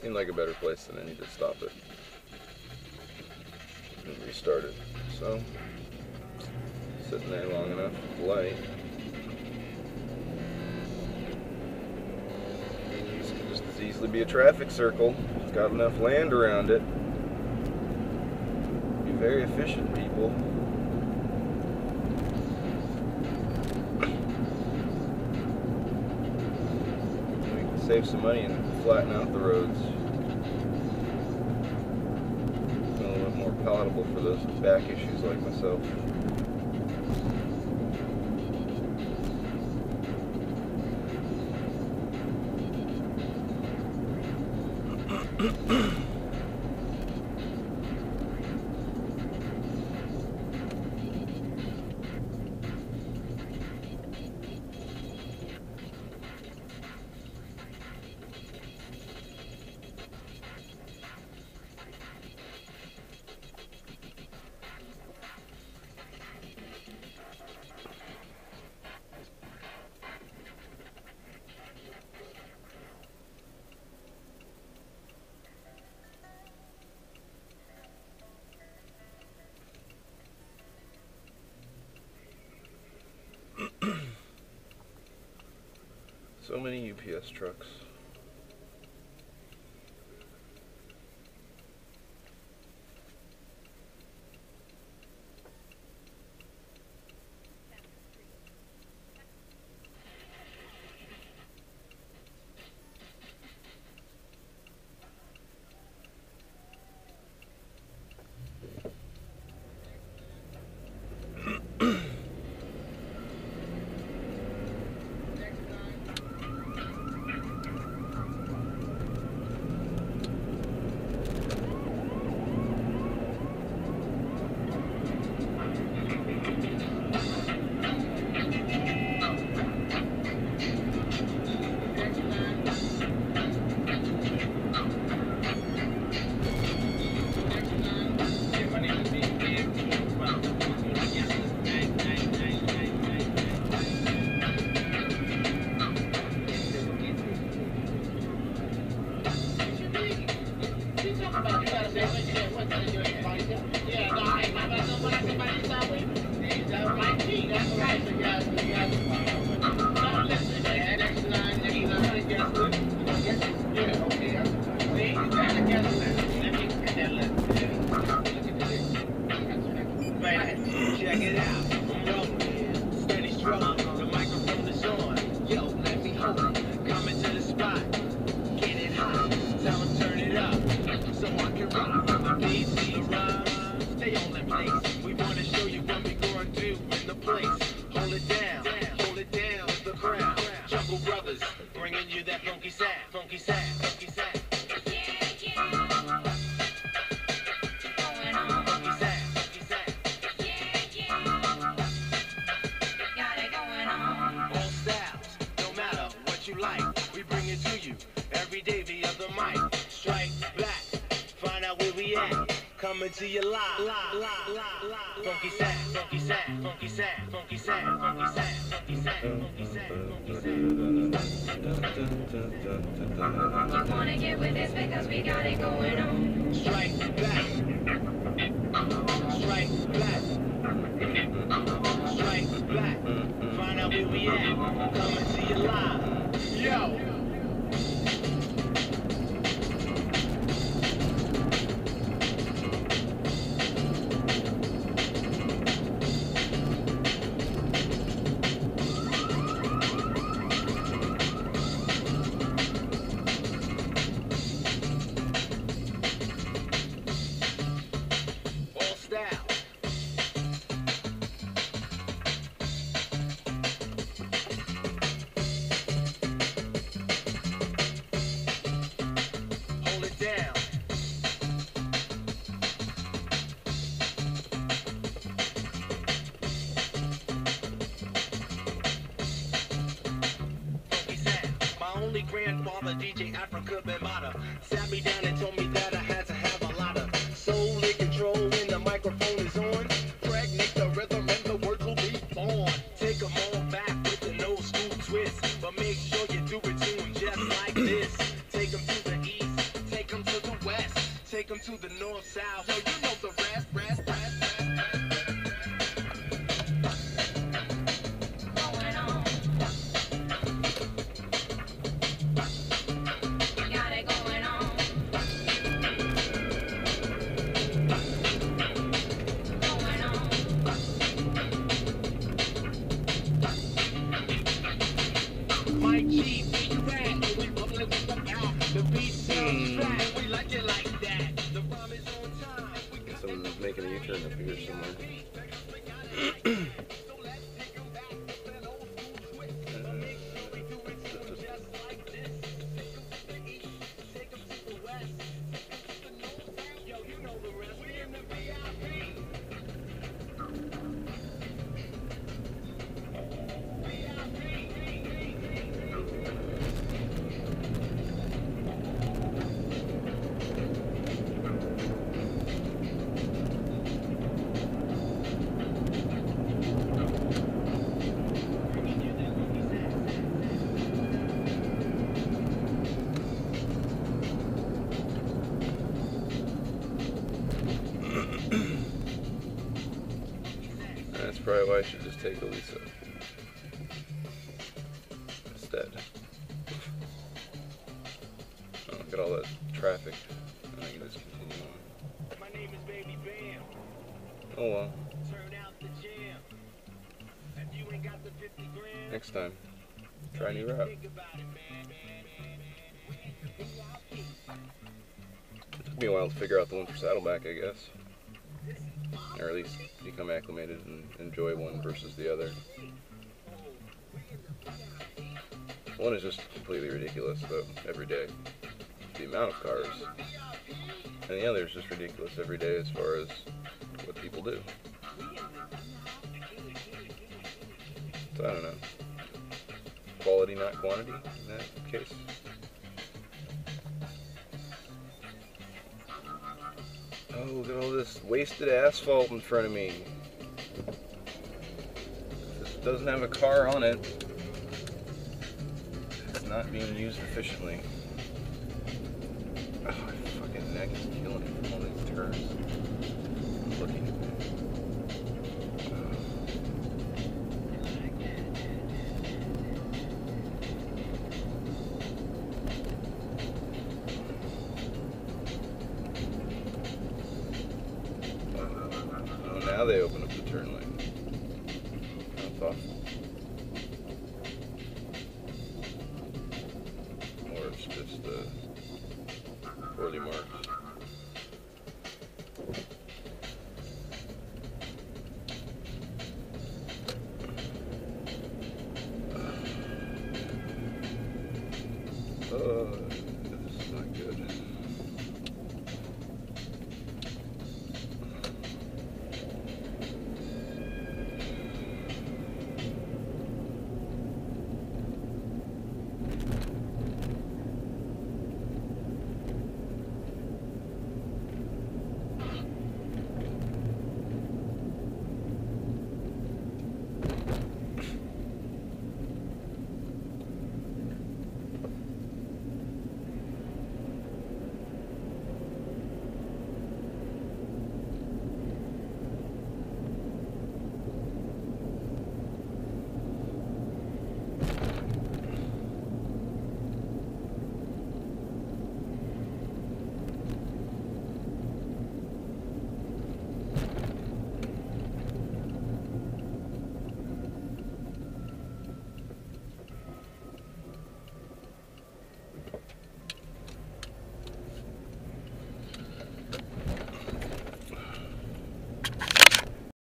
Seemed like a better place than any to stop it and restart it. So, sitting there long enough with the light, this could just as easily be a traffic circle. It's got enough land around it. Be very efficient, people. Save some money and flatten out the roads. A little bit more palatable for those with back issues like myself. So many UPS trucks. To your live, funky sound, funky sound, funky sound, funky sound, funky sound, funky sound, funky sound, funky sound. You wanna get with this because we got it going on. Strike back, strike back, strike back. Find out where we at. Coming to your live, yo. Grandfather, DJ Africa Bambata, sat me down and told me that I had to have a lot of soul in control when the microphone is on. Pregnant the rhythm and the words will be born. Take them all back with an old school twist, but make sure you do it to enjoy. south. Yo, you know the rest, Going on. We got it going on. Going on. My G, where you at? We bubbling with the power. The beat sounds flat. We like it like that. The bomb is on time. Someone's making a U-turn up here somewhere. That's probably why I should just take Elisa instead. Oh, look at all that traffic. And I can just continue on. My name is Baby Bam. Oh well. Turn out the jam. If you ain't got the 50 grand, next time, try a new route. It took me a while to figure out the one for Saddleback, I guess. Or at least become acclimated and enjoy one versus the other. One is just completely ridiculous, though, every day. The amount of cars. And the other is just ridiculous every day as far as what people do. So I don't know. Quality, not quantity in that case. Oh, look at all this wasted asphalt in front of me. This doesn't have a car on it. It's not being used efficiently. Oh, my fucking neck is killing me from all these turns. I'm looking at that. Now they open up the turn lane. That's awful. Or it's just poorly marked.